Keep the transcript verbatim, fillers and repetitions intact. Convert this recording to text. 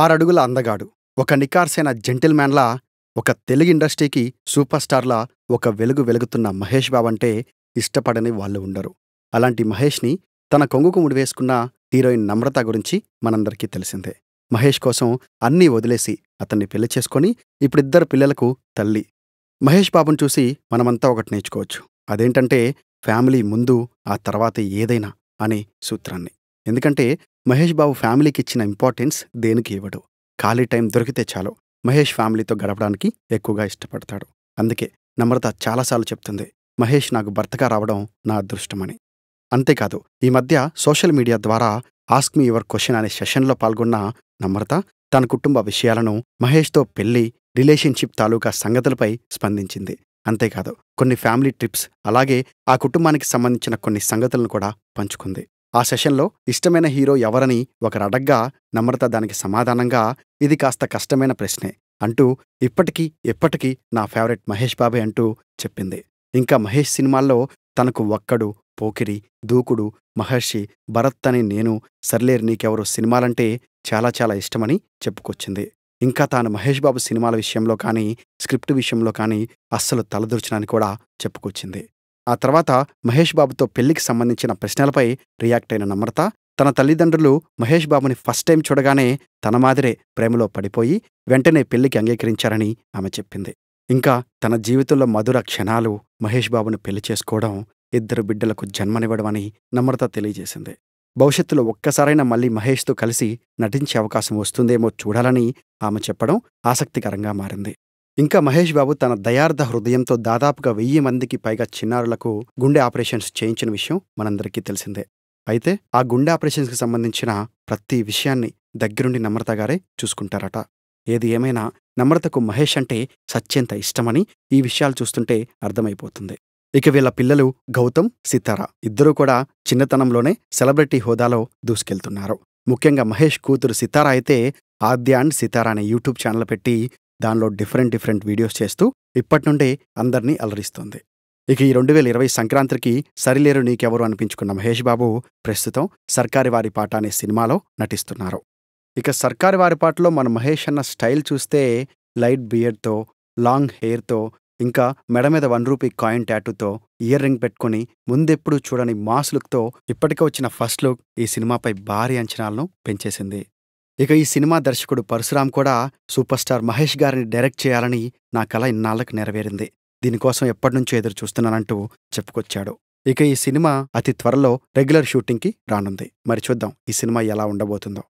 ఆరడుగుల అందగాడు, ఒక నికార్సైన జెంటిల్మ్యాన్లా, ఒక తెలుగు ఇండస్ట్రీకి సూపర్ స్టార్లా ఒక వెలుగు వెలుగుతున్న మహేష్ బాబు అంటే ఇష్టపడని వాళ్ళు ఉండరు. అలాంటి మహేష్ని తన కొంగుకు ముడివేసుకున్న హీరోయిన్ నమ్రత గురించి మనందరికీ తెలిసిందే. మహేష్ కోసం అన్నీ వదిలేసి అతన్ని పెళ్లి చేసుకొని ఇప్పుడిద్దరు పిల్లలకు తల్లి. మహేష్ బాబును చూసి మనమంతా ఒకటి నేర్చుకోవచ్చు. అదేంటంటే ఫ్యామిలీ ముందు, ఆ తర్వాత ఏదైనా అనే సూత్రాన్ని. ఎందుకంటే మహేష్ బాబు ఫ్యామిలీకి ఇచ్చిన ఇంపార్టెన్స్ దేనికి ఇవ్వడు. ఖాళీ టైం దొరికితే చాలు మహేష్ ఫ్యామిలీతో గడపడానికి ఎక్కువగా ఇష్టపడతాడు. అందుకే నమ్రత చాలాసార్లు చెప్తుంది, మహేష్ నాకు భర్తగా రావడం నా అదృష్టమని. అంతేకాదు, ఈ మధ్య సోషల్ మీడియా ద్వారా ఆస్క్ మీ యువర్ క్వశ్చన్ అనే సెషన్లో పాల్గొన్న నమ్రత తన కుటుంబ విషయాలను, మహేష్తో పెళ్లి, రిలేషన్షిప్ తాలూకా సంగతులపై స్పందించింది. అంతేకాదు, కొన్ని ఫ్యామిలీ ట్రిప్స్, అలాగే ఆ కుటుంబానికి సంబంధించిన కొన్ని సంగతులను కూడా పంచుకుంది. ఆ సెషన్లో ఇష్టమైన హీరో ఎవరని ఒకరు అడగ్గా నమ్రత దానికి సమాధానంగా, ఇది కాస్త కష్టమైన ప్రశ్నే అంటూ, ఇప్పటికీ ఎప్పటికీ నా ఫేవరెట్ మహేష్ బాబే అంటూ చెప్పింది. ఇంకా మహేష్ సినిమాల్లో తనకు ఒక్కడు, పోకిరి, దూకుడు, మహర్షి, భరత్ అని నేను, సర్లేరు నీకెవరు సినిమాలంటే చాలా చాలా ఇష్టమని చెప్పుకొచ్చింది. ఇంకా తాను మహేష్ బాబు సినిమాల విషయంలో కానీ, స్క్రిప్ట్ విషయంలో కానీ అస్సలు తలదూర్చనని కూడా చెప్పుకొచ్చింది. ఆ తర్వాత మహేష్ బాబుతో పెళ్లికి సంబంధించిన ప్రశ్నలపై రియాక్ట్ అయిన నమ్రత, తన తల్లిదండ్రులు మహేష్ బాబుని ఫస్ట్ టైం చూడగానే తన మాదిరే ప్రేమలో పడిపోయి వెంటనే పెళ్లికి అంగీకరించారని ఆమె చెప్పింది. ఇంకా తన జీవితంలో మధుర క్షణాలు, మహేష్ బాబును పెళ్లి చేసుకోవడం, ఇద్దరు బిడ్డలకు జన్మనివ్వడం అని నమ్రత తెలియజేసింది. భవిష్యత్తులో ఒక్కసారైనా మళ్ళీ మహేష్తో కలిసి నటించే అవకాశం వస్తుందేమో చూడాలని ఆమె చెప్పడం ఆసక్తికరంగా మారింది. ఇంకా మహేష్ బాబు తన దయార్థ హృదయంతో దాదాపుగా వెయ్యి మందికి పైగా చిన్నారులకు గుండె ఆపరేషన్స్ చేయించిన విషయం మనందరికీ తెలిసిందే. అయితే ఆ గుండె ఆపరేషన్స్కి సంబంధించిన ప్రతి విషయాన్ని దగ్గరుండి నమ్రత గారే చూసుకుంటారట. ఏది ఏమైనా నమ్రతకు మహేష్ అంటే సత్యంత ఇష్టమని ఈ విషయాలు చూస్తుంటే అర్థమైపోతుంది. ఇక వీళ్ళ పిల్లలు గౌతమ్, సితారా ఇద్దరూ కూడా చిన్నతనంలోనే సెలబ్రిటీ హోదాలో దూసుకెళ్తున్నారు. ముఖ్యంగా మహేష్ కూతురు సితారా అయితే ఆద్య అండ్ సితారా అనే యూట్యూబ్ ఛానల్ పెట్టి దానిలో డిఫరెంట్ డిఫరెంట్ వీడియోస్ చేస్తూ ఇప్పటి నుండే అందరినీ అలరిస్తోంది. ఇక ఈ రెండు వేల ఇరవై సంక్రాంతికి సరిలేరు నీకెవరు అనిపించుకున్న మహేష్ బాబు ప్రస్తుతం సర్కారి వారి పాట అనే సినిమాలో నటిస్తున్నారు. ఇక సర్కారి వారి పాటలో మన మహేష్ అన్న స్టైల్ చూస్తే లైట్ బియర్డ్తో, లాంగ్ హెయిర్తో, ఇంకా మెడ మీద వన్ రూపీ కాయిన్ ట్యాటూతో, ఇయర్ రింగ్ పెట్టుకుని ముందెప్పుడు చూడని మాస్ లుక్తో ఇప్పటికే వచ్చిన ఫస్ట్ లుక్ ఈ సినిమాపై భారీ అంచనాలను పెంచేసింది. ఇక ఈ సినిమా దర్శకుడు పరశురామ్ కూడా సూపర్ స్టార్ మహేష్ గారిని డైరెక్ట్ చేయాలని నా కల ఇన్నాళ్లకు నెరవేరింది, దీనికోసం ఎప్పటినుంచో ఎదురు చూస్తున్నానంటూ చెప్పుకొచ్చాడు. ఇక ఈ సినిమా అతి త్వరలో రెగ్యులర్ షూటింగ్కి రానుంది. మరి చూద్దాం ఈ సినిమా ఎలా ఉండబోతుందో.